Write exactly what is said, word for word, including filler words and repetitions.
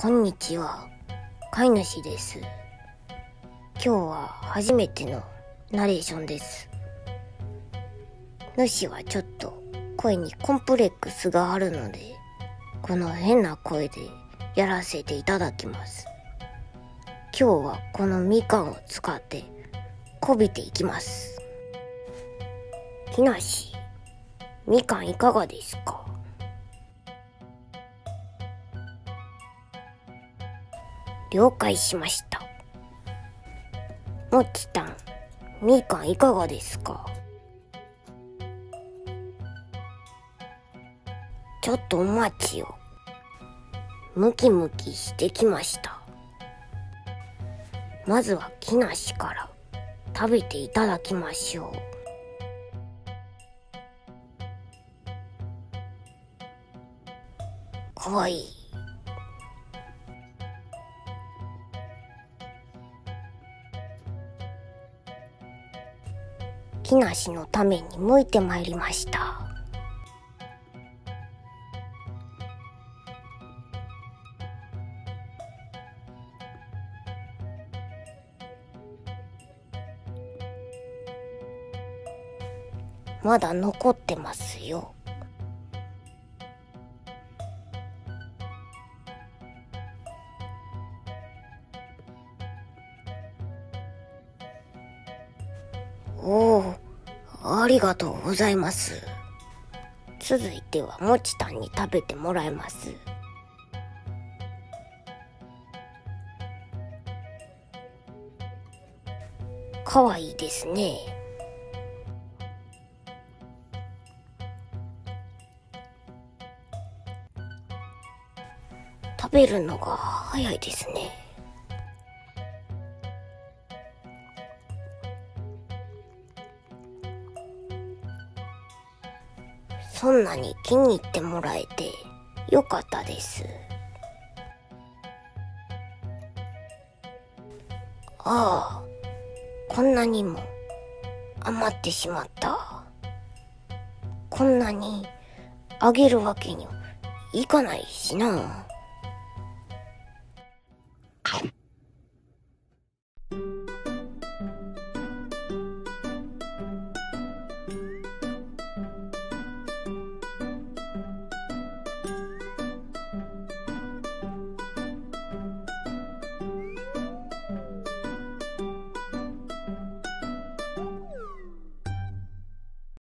こんにちは、飼い主です。今日は初めてのナレーションです。主はちょっと声にコンプレックスがあるので、この変な声でやらせていただきます。今日はこのみかんを使ってこびていきます。木梨、みかんいかがですか？了解しました。もちたん、みかんいかがですか？ちょっとお待ちを。ムキムキしてきました。まずは木梨から食べていただきましょう。かわいい。木梨のために剥いてまいりました。まだ残ってますよ。おお、ありがとうございます。続いてはもちたんに食べてもらいます。かわいいですね。食べるのが早いですね。そんなに気に入ってもらえてよかったです。ああ、こんなにも余ってしまった。こんなにあげるわけにはいかないしな。